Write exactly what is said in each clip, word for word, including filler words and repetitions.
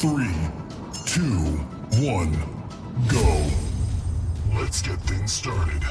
Three, two, one, go. Let's get things started.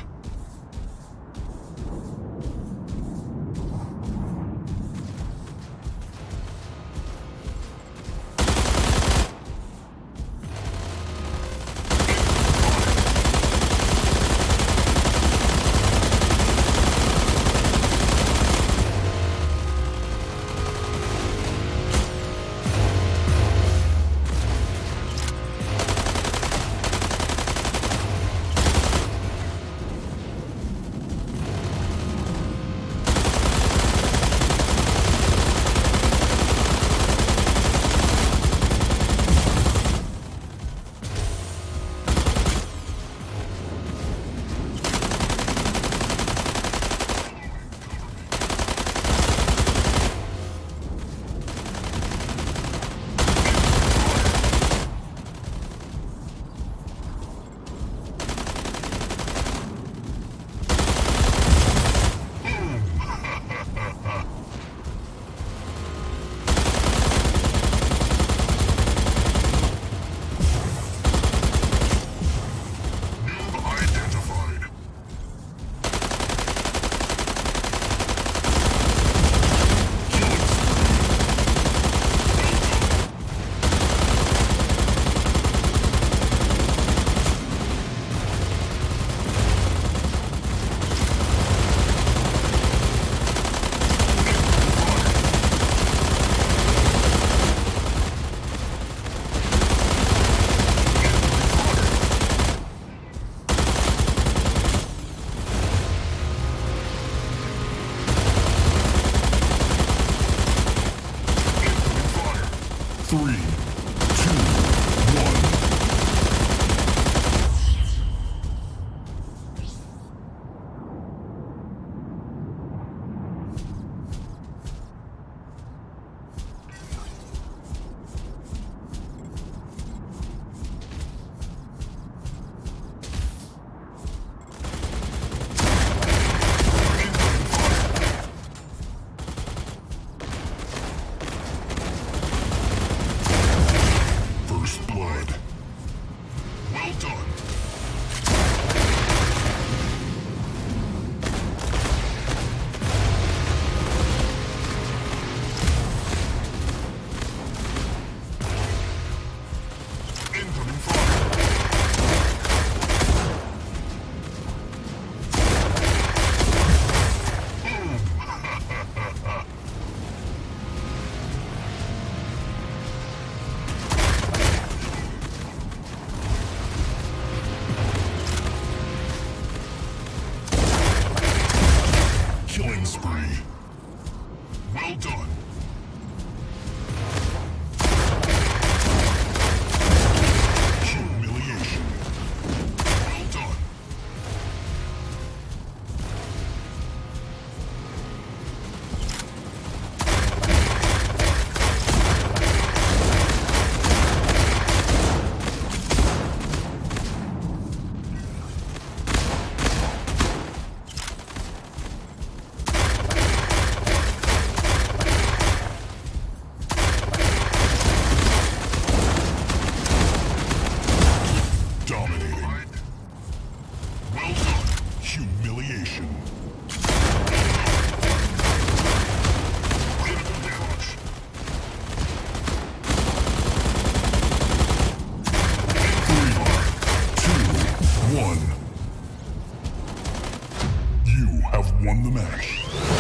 Won the match.